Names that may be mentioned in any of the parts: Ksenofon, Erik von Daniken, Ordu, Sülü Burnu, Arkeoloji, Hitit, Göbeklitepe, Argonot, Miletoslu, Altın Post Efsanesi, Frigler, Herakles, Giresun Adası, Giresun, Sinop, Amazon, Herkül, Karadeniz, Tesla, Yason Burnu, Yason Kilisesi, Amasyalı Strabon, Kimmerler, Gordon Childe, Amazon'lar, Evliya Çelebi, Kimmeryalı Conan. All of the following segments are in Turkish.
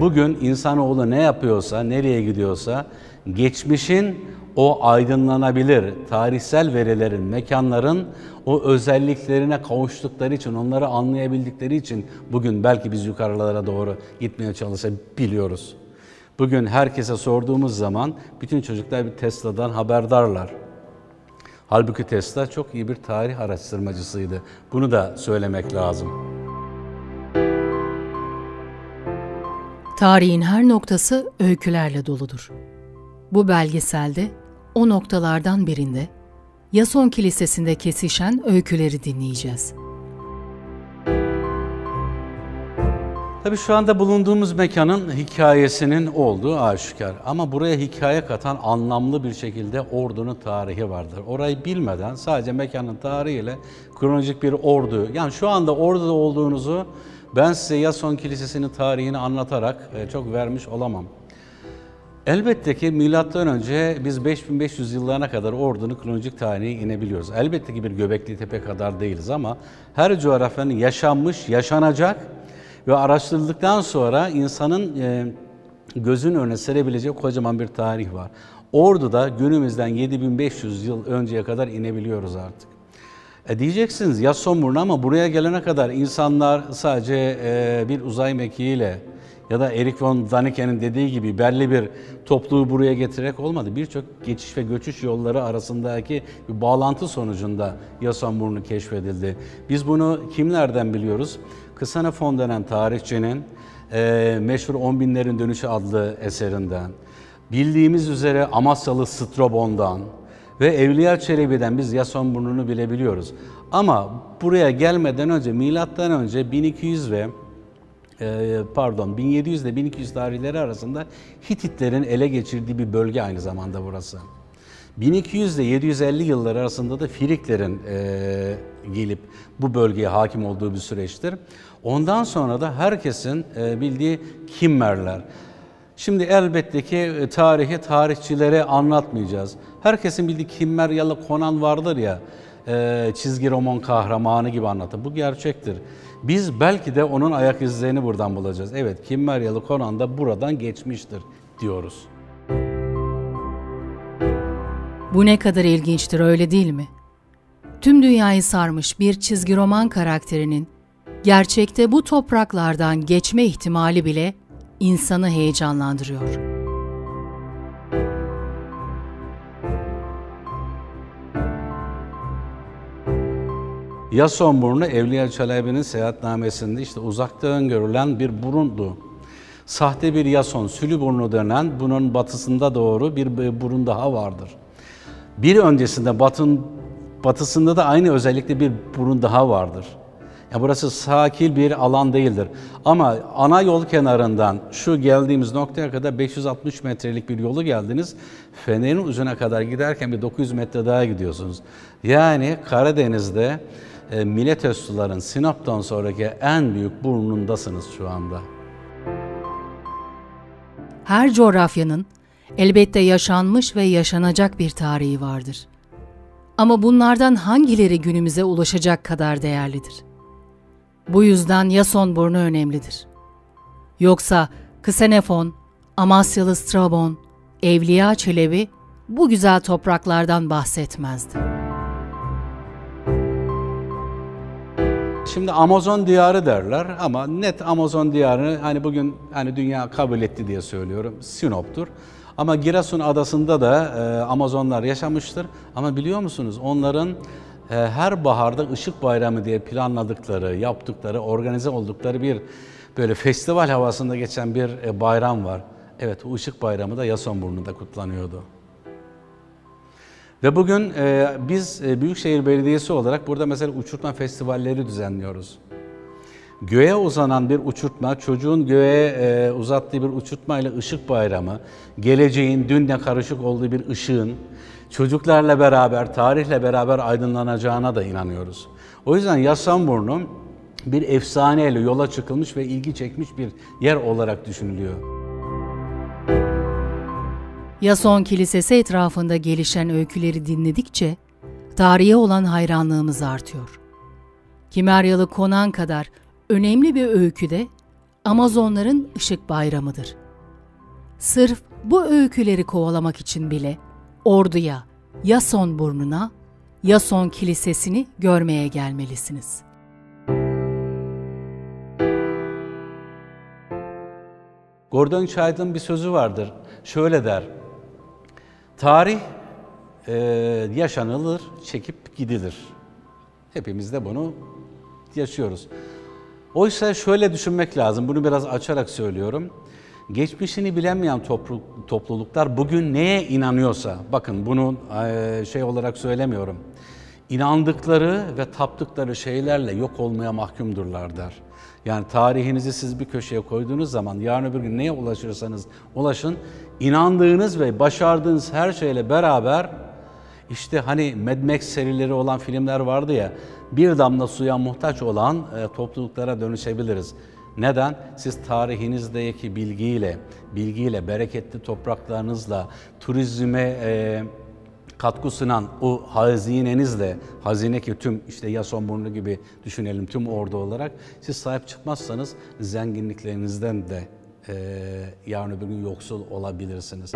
Bugün insanoğlu ne yapıyorsa, nereye gidiyorsa geçmişin o aydınlanabilir tarihsel verilerin, mekanların o özelliklerine kavuştukları için, onları anlayabildikleri için bugün belki biz yukarılara doğru gitmeye çalışabiliyoruz. Bugün herkese sorduğumuz zaman bütün çocuklar bir Tesla'dan haberdarlar. Halbuki Tesla çok iyi bir tarih araştırmacısıydı. Bunu da söylemek lazım. Tarihin her noktası öykülerle doludur. Bu belgeselde o noktalardan birinde Yason Kilisesi'nde kesişen öyküleri dinleyeceğiz. Tabii şu anda bulunduğumuz mekanın hikayesinin olduğu aşikar. Ama buraya hikaye katan anlamlı bir şekilde Ordu'nun tarihi vardır. Orayı bilmeden sadece mekanın tarihiyle kronolojik bir Ordu, yani şu anda Ordu'da olduğunuzu ben size Yason Kilisesi'nin tarihini anlatarak çok vermiş olamam. Elbette ki M.Ö. biz 5500 yıllarına kadar Ordu'nun kronolojik tarihine inebiliyoruz. Elbette ki bir Göbeklitepe kadar değiliz ama her coğrafyanın yaşanmış, yaşanacak ve araştırıldıktan sonra insanın gözünün önüne serebileceği kocaman bir tarih var. Ordu'da günümüzden 7500 yıl önceye kadar inebiliyoruz artık. Diyeceksiniz Yason Burnu ama buraya gelene kadar insanlar sadece bir uzay mekiğiyle ya da Erik von Daniken'in dediği gibi belli bir topluluğu buraya getirerek olmadı. Birçok geçiş ve göçüş yolları arasındaki bir bağlantı sonucunda Yason Burnu keşfedildi. Biz bunu kimlerden biliyoruz? Ksenofon denen tarihçinin meşhur 10.000'lerin Dönüşü adlı eserinden, bildiğimiz üzere Amasyalı Strabon'dan ve Evliya Çelebi'den biz Yason Burnu'nu bilebiliyoruz. Ama buraya gelmeden önce, milattan önce 1700 ile 1200 tarihleri arasında Hititlerin ele geçirdiği bir bölge aynı zamanda burası. 1200 ile 750 yılları arasında da Friglerin gelip bu bölgeye hakim olduğu bir süreçtir. Ondan sonra da herkesin bildiği Kimmerler. Şimdi elbette ki tarihi tarihçilere anlatmayacağız. Herkesin bildiği Kimmeryalı Conan vardır ya, çizgi roman kahramanı gibi anlatır. Bu gerçektir. Biz belki de onun ayak izlerini buradan bulacağız. Evet, Kimmeryalı Conan da buradan geçmiştir diyoruz. Bu ne kadar ilginçtir, öyle değil mi? Tüm dünyayı sarmış bir çizgi roman karakterinin gerçekte bu topraklardan geçme ihtimali bile insanı heyecanlandırıyor. Yason Burnu, Evliya Çelebi'nin seyahatnamesinde işte uzakta öngörülen bir burundu. Sahte bir Yason, Sülü Burnu denen, bunun batısında doğru bir burun daha vardır. Bir öncesinde batısında da aynı özellikle bir burun daha vardır. Ya burası sakil bir alan değildir. Ama ana yol kenarından şu geldiğimiz noktaya kadar 560 metrelik bir yolu geldiniz. Fener'in ucuna kadar giderken bir 900 metre daha gidiyorsunuz. Yani Karadeniz'de Miletosluların Sinop'tan sonraki en büyük burnundasınız şu anda. Her coğrafyanın elbette yaşanmış ve yaşanacak bir tarihi vardır. Ama bunlardan hangileri günümüze ulaşacak kadar değerlidir? Bu yüzden Yason Burnu önemlidir. Yoksa Ksenofon, Amasyalı Strabon, Evliya Çelebi bu güzel topraklardan bahsetmezdi. Şimdi Amazon diyarı derler ama net Amazon diyarını hani bugün hani dünya kabul etti diye söylüyorum, Sinop'tur. Ama Giresun Adası'nda da Amazonlar yaşamıştır. Ama biliyor musunuz onların her baharda Işık Bayramı diye planladıkları, yaptıkları, organize oldukları bir böyle festival havasında geçen bir bayram var. Evet, o Işık Bayramı da Yason Burnu'nda kutlanıyordu. Ve bugün biz Büyükşehir Belediyesi olarak burada mesela uçurtma festivalleri düzenliyoruz. Göğe uzanan bir uçurtma, çocuğun göğe uzattığı bir uçurtmayla Işık Bayramı, geleceğin dünle karışık olduğu bir ışığın çocuklarla beraber, tarihle beraber aydınlanacağına da inanıyoruz. O yüzden Yason Burnu bir efsaneyle yola çıkılmış ve ilgi çekmiş bir yer olarak düşünülüyor. Yason Kilisesi etrafında gelişen öyküleri dinledikçe tarihe olan hayranlığımız artıyor. Kimmeryalı Conan kadar önemli bir öyküde Amazonların ışık bayramıdır. Sırf bu öyküleri kovalamak için bile Ordu'ya, Yason Burnu'na, Yason Kilisesi'ni görmeye gelmelisiniz. Gordon Childe'ın bir sözü vardır. Şöyle der: tarih yaşanılır, çekip gidilir. Hepimiz de bunu yaşıyoruz. Oysa şöyle düşünmek lazım, bunu biraz açarak söylüyorum. Geçmişini bilemeyen topluluklar bugün neye inanıyorsa, bakın bunu şey olarak söylemiyorum, inandıkları ve taptıkları şeylerle yok olmaya mahkumdurlar der. Yani tarihinizi siz bir köşeye koyduğunuz zaman yarın öbür gün neye ulaşırsanız ulaşın, inandığınız ve başardığınız her şeyle beraber, işte hani Mad Max serileri olan filmler vardı ya, bir damla suya muhtaç olan topluluklara dönüşebiliriz. Neden? Siz tarihinizdeki bilgiyle, bereketli topraklarınızla, turizme katkı sunan o hazinenizle, hazine ki tüm işte Yasonburnu gibi düşünelim tüm Ordu olarak, siz sahip çıkmazsanız zenginliklerinizden de yarın öbür gün yoksul olabilirsiniz.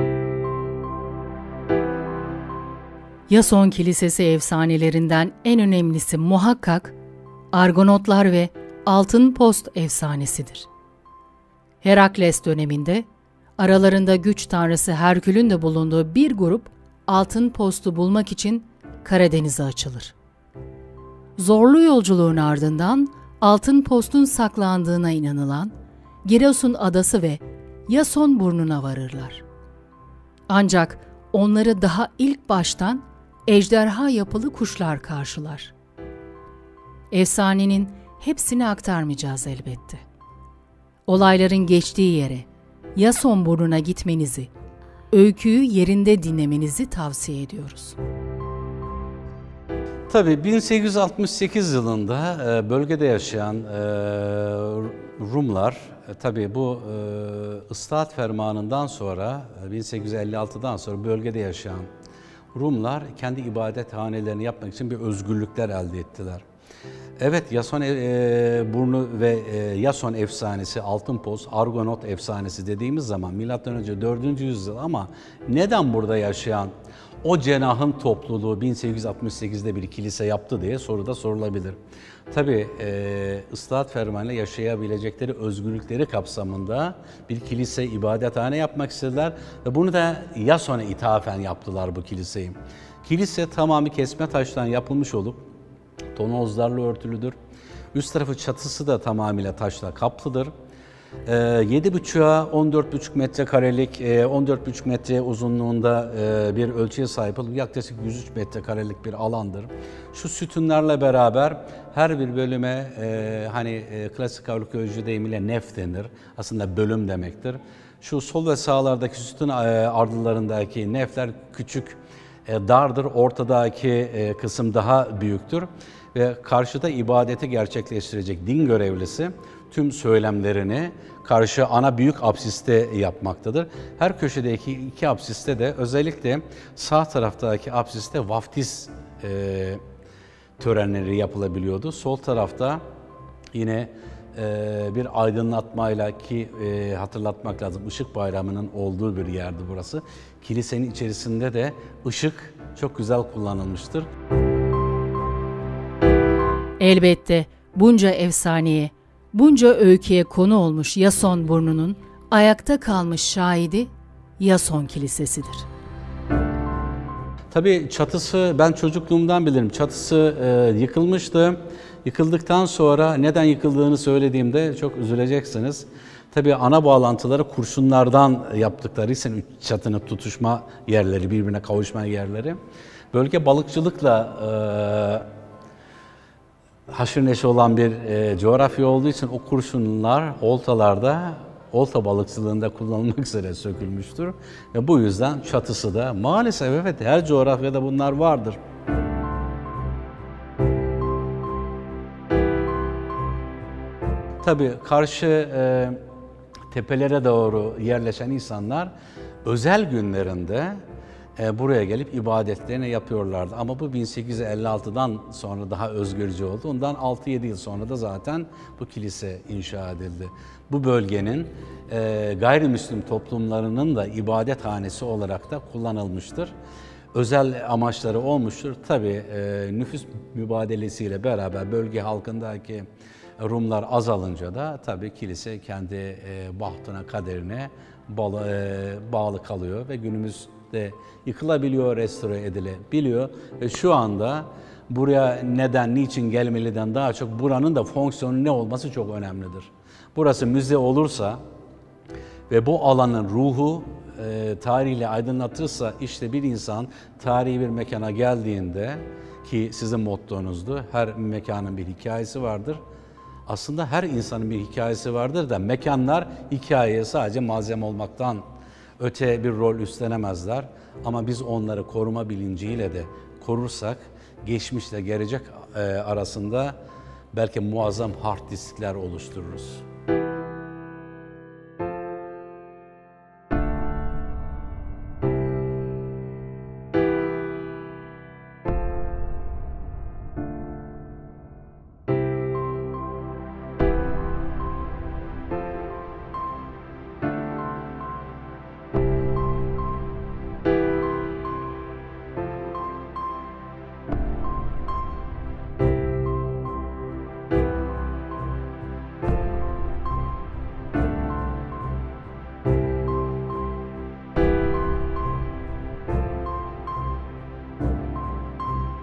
Yason Kilisesi efsanelerinden en önemlisi muhakkak Argonotlar ve Altın Post efsanesidir. Herakles döneminde aralarında güç tanrısı Herkül'ün de bulunduğu bir grup Altın Post'u bulmak için Karadeniz'e açılır. Zorlu yolculuğun ardından Altın Post'un saklandığına inanılan Giresun Adası ve Yason Burnu'na varırlar. Ancak onları daha ilk baştan ejderha yapılı kuşlar karşılar. Efsanenin hepsini aktarmayacağız elbette. Olayların geçtiği yere, Yason Burnu'na gitmenizi, öyküyü yerinde dinlemenizi tavsiye ediyoruz. Tabii 1868 yılında bölgede yaşayan Rumlar, tabii bu ıslahat fermanından sonra, 1856'dan sonra bölgede yaşayan Rumlar kendi ibadethanelerini yapmak için bir özgürlükler elde ettiler. Evet, Yason Burnu ve Yason efsanesi, Altın Post, Argonot efsanesi dediğimiz zaman M.Ö. 4. yüzyıl, ama neden burada yaşayan o cenahın topluluğu 1868'de bir kilise yaptı diye soru da sorulabilir. Tabii ıslahat fermanıyla yaşayabilecekleri özgürlükleri kapsamında bir kilise, ibadethane yapmak istediler ve bunu da Yason'a ithafen yaptılar bu kiliseyi. Kilise tamamı kesme taştan yapılmış olup tonozlarla örtülüdür. Üst tarafı çatısı da tamamıyla taşla kaplıdır. 7,5'a 14,5 metrekarelik, 14,5 metre uzunluğunda bir ölçüye sahip olup yaklaşık 103 metrekarelik bir alandır. Şu sütunlarla beraber her bir bölüme hani klasik arkeoloji deyimiyle nef denir. Aslında bölüm demektir. Şu sol ve sağlardaki sütun ardılarındaki nefler küçük, dardır, ortadaki kısım daha büyüktür ve karşıda ibadeti gerçekleştirecek din görevlisi tüm söylemlerini karşı ana büyük apsiste yapmaktadır. Her köşedeki iki apsiste de özellikle sağ taraftaki apsiste vaftiz törenleri yapılabiliyordu. Sol tarafta yine bir aydınlatmayla ki hatırlatmak lazım, ışık bayramının olduğu bir yerdi burası. Kilisenin içerisinde de ışık çok güzel kullanılmıştır. Elbette bunca efsaneye, bunca öyküye konu olmuş Yason Burnu'nun ayakta kalmış şahidi Yason Kilisesi'dir. Tabii çatısı, ben çocukluğumdan bilirim, çatısı yıkılmıştı. Yıkıldıktan sonra neden yıkıldığını söylediğimde çok üzüleceksiniz. Tabii ana bağlantıları kurşunlardan yaptıkları için çatının tutuşma yerleri, birbirine kavuşma yerleri. Bölge balıkçılıkla haşır neşe olan bir coğrafya olduğu için o kurşunlar oltalarda, olta balıkçılığında kullanılmak üzere sökülmüştür. Ve bu yüzden çatısı da maalesef, evet, her coğrafyada bunlar vardır. Tabii karşı tepelere doğru yerleşen insanlar özel günlerinde buraya gelip ibadetlerini yapıyorlardı. Ama bu 1856'dan sonra daha özgürce oldu. Ondan 6-7 yıl sonra da zaten bu kilise inşa edildi. Bu bölgenin gayrimüslim toplumlarının da ibadethanesi olarak da kullanılmıştır. Özel amaçları olmuştur. Tabii nüfus mübadelesiyle beraber bölge halkındaki Rumlar azalınca da tabii kilise kendi bahtına, kaderine bağlı kalıyor ve günümüzde yıkılabiliyor, restore edilebiliyor. Ve şu anda buraya neden, niçin gelmeliden daha çok buranın da fonksiyonu ne olması çok önemlidir. Burası müze olursa ve bu alanın ruhu tarihle aydınlatırsa, işte bir insan tarihi bir mekana geldiğinde, ki sizin mottonuzdu, her mekanın bir hikayesi vardır. Aslında her insanın bir hikayesi vardır da mekanlar hikayeye sadece malzeme olmaktan öte bir rol üstlenemezler. Ama biz onları koruma bilinciyle de korursak, geçmişle gelecek arasında belki muazzam hard diskler oluştururuz.